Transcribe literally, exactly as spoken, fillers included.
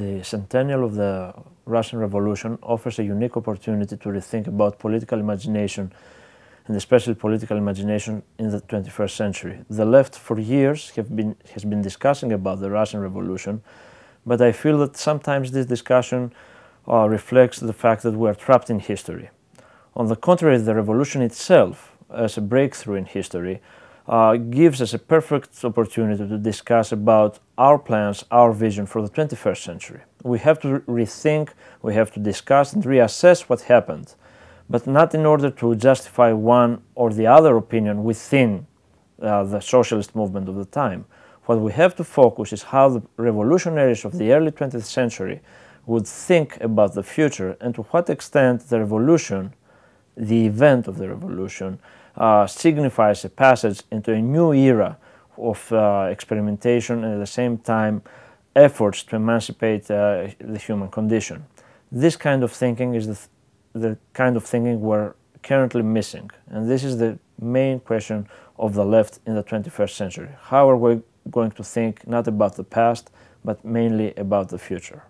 The centennial of the Russian Revolution offers a unique opportunity to rethink about political imagination, and especially political imagination in the twenty-first century. The left for years have been, has been discussing about the Russian Revolution, but I feel that sometimes this discussion uh, reflects the fact that we are trapped in history. On the contrary, the revolution itself, as a breakthrough in history, uh, gives us a perfect opportunity to discuss about our plans, our vision for the twenty-first century. We have to rethink, we have to discuss and reassess what happened, but not in order to justify one or the other opinion within uh, the socialist movement of the time. What we have to focus is how the revolutionaries of the early twentieth century would think about the future, and to what extent the revolution, the event of the revolution, uh, signifies a passage into a new era of uh, experimentation and at the same time efforts to emancipate uh, the human condition. This kind of thinking is the th the kind of thinking we're currently missing. And this is the main question of the left in the twenty-first century. How are we going to think not about the past, but mainly about the future?